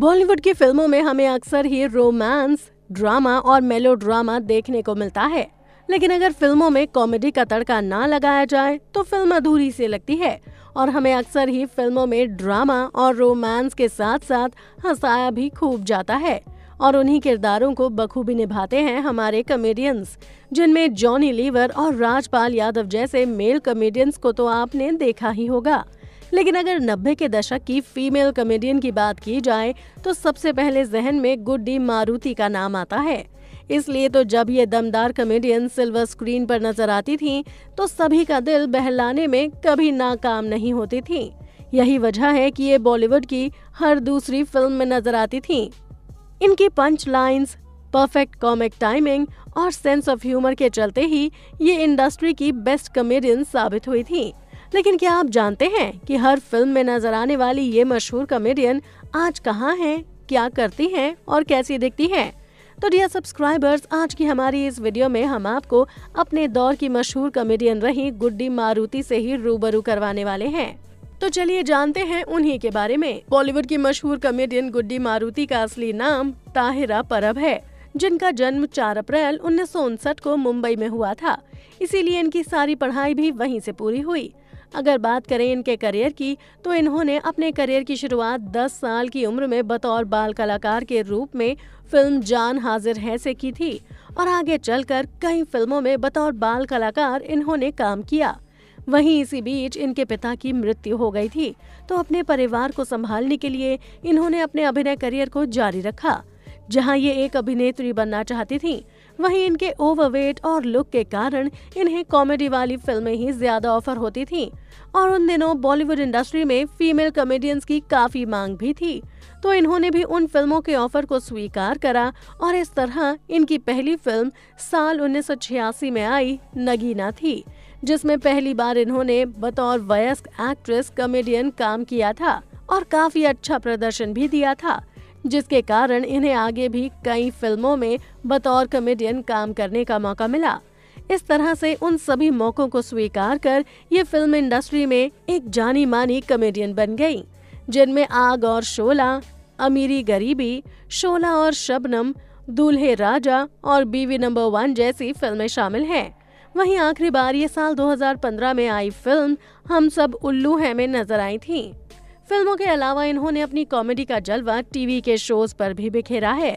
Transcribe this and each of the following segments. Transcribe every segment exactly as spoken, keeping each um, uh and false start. बॉलीवुड की फिल्मों में हमें अक्सर ही रोमांस, ड्रामा और मेलोड्रामा देखने को मिलता है, लेकिन अगर फिल्मों में कॉमेडी का तड़का ना लगाया जाए तो फिल्म अधूरी सी लगती है। और हमें अक्सर ही फिल्मों में ड्रामा और रोमांस के साथ साथ हंसाया भी खूब जाता है और उन्हीं किरदारों को बखूबी निभाते हैं हमारे कॉमेडियंस, जिनमें जॉनी लीवर और राजपाल यादव जैसे मेल कॉमेडियंस को तो आपने देखा ही होगा। लेकिन अगर नब्बे के दशक की फीमेल कॉमेडियन की बात की जाए तो सबसे पहले जहन में गुड्डी मारुति का नाम आता है। इसलिए तो जब ये दमदार कॉमेडियन सिल्वर स्क्रीन पर नजर आती थीं, तो सभी का दिल बहलाने में कभी नाकाम नहीं होती थीं। यही वजह है कि ये बॉलीवुड की हर दूसरी फिल्म में नजर आती थीं। इनकी punch lines, perfect comic timing और सेंस ऑफ ह्यूमर के चलते ही ये इंडस्ट्री की बेस्ट कॉमेडियन साबित हुई थी। लेकिन क्या आप जानते हैं कि हर फिल्म में नजर आने वाली ये मशहूर कॉमेडियन आज कहाँ हैं, क्या करती हैं और कैसी दिखती हैं? तो डियर सब्सक्राइबर्स, आज की हमारी इस वीडियो में हम आपको अपने दौर की मशहूर कॉमेडियन रही गुड्डी मारुति से ही रूबरू करवाने वाले हैं। तो चलिए जानते हैं उन्हीं के बारे में। बॉलीवुड की मशहूर कॉमेडियन गुड्डी मारुति का असली नाम ताहिरा परब है, जिनका जन्म चार अप्रैल उन्नीस सौ उनसठ को मुंबई में हुआ था, इसीलिए इनकी सारी पढ़ाई भी वहीं से पूरी हुई। अगर बात करें इनके करियर की, तो इन्होंने अपने करियर की शुरुआत दस साल की उम्र में बतौर बाल कलाकार के रूप में फिल्म जान हाजिर है से की थी और आगे चलकर कई फिल्मों में बतौर बाल कलाकार इन्होंने काम किया। वहीं इसी बीच इनके पिता की मृत्यु हो गई थी, तो अपने परिवार को संभालने के लिए इन्होंने अपने अभिनय करियर को जारी रखा। जहां ये एक अभिनेत्री बनना चाहती थीं, वहीं इनके ओवरवेट और लुक के कारण इन्हें कॉमेडी वाली फिल्में ही ज्यादा ऑफर होती थीं और उन दिनों बॉलीवुड इंडस्ट्री में फीमेल कॉमेडियंस की काफी मांग भी थी, तो इन्होंने भी उन फिल्मों के ऑफर को स्वीकार करा और इस तरह इनकी पहली फिल्म साल उन्नीस सौ छियासी में आई नगीना थी, जिसमें पहली बार इन्होंने बतौर वयस्क एक्ट्रेस कॉमेडियन काम किया था और काफी अच्छा प्रदर्शन भी दिया था, जिसके कारण इन्हें आगे भी कई फिल्मों में बतौर कॉमेडियन काम करने का मौका मिला। इस तरह से उन सभी मौकों को स्वीकार कर ये फिल्म इंडस्ट्री में एक जानी मानी कॉमेडियन बन गई, जिनमें आग और शोला, अमीरी गरीबी, शोला और शबनम, दूल्हे राजा और बीवी नंबर वन जैसी फिल्में शामिल हैं। वहीं आखिरी बार ये साल दो हज़ार पंद्रह में आई फिल्म हम सब उल्लू हैं में नजर आई थी। फिल्मों के अलावा इन्होंने अपनी कॉमेडी का जलवा टीवी के शोज पर भी बिखेरा है।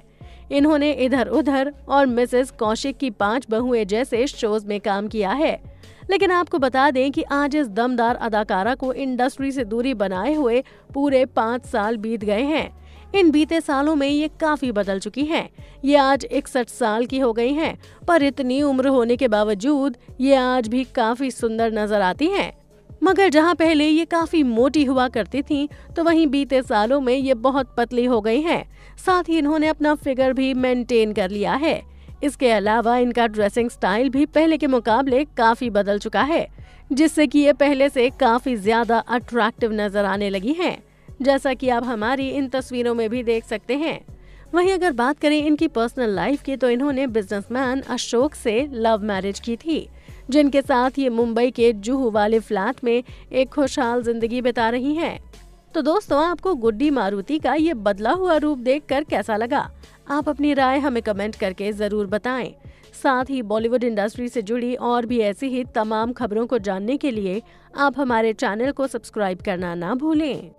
इन्होंने इधर उधर और मिसेस कौशिक की पांच बहुएं जैसे शोज में काम किया है। लेकिन आपको बता दें कि आज इस दमदार अदाकारा को इंडस्ट्री से दूरी बनाए हुए पूरे पाँच साल बीत गए हैं। इन बीते सालों में ये काफी बदल चुकी हैं। ये आज इकसठ साल की हो गई हैं, पर इतनी उम्र होने के बावजूद ये आज भी काफी सुंदर नजर आती हैं। मगर जहां पहले ये काफी मोटी हुआ करती थीं, तो वहीं बीते सालों में ये बहुत पतली हो गई हैं। साथ ही इन्होंने अपना फिगर भी मेंटेन कर लिया है। इसके अलावा इनका ड्रेसिंग स्टाइल भी पहले के मुकाबले काफी बदल चुका है, जिससे कि ये पहले से काफी ज्यादा अट्रैक्टिव नजर आने लगी हैं, जैसा कि आप हमारी इन तस्वीरों में भी देख सकते हैं। वहीं अगर बात करें इनकी पर्सनल लाइफ की, तो इन्होंने बिजनेसमैन अशोक से लव मैरिज की थी, जिनके साथ ये मुंबई के जुहू वाले फ्लैट में एक खुशहाल जिंदगी बिता रही हैं। तो दोस्तों, आपको गुड्डी मारुति का ये बदला हुआ रूप देखकर कैसा लगा? आप अपनी राय हमें कमेंट करके जरूर बताएं। साथ ही बॉलीवुड इंडस्ट्री से जुड़ी और भी ऐसी ही तमाम खबरों को जानने के लिए आप हमारे चैनल को सब्सक्राइब करना ना भूलें।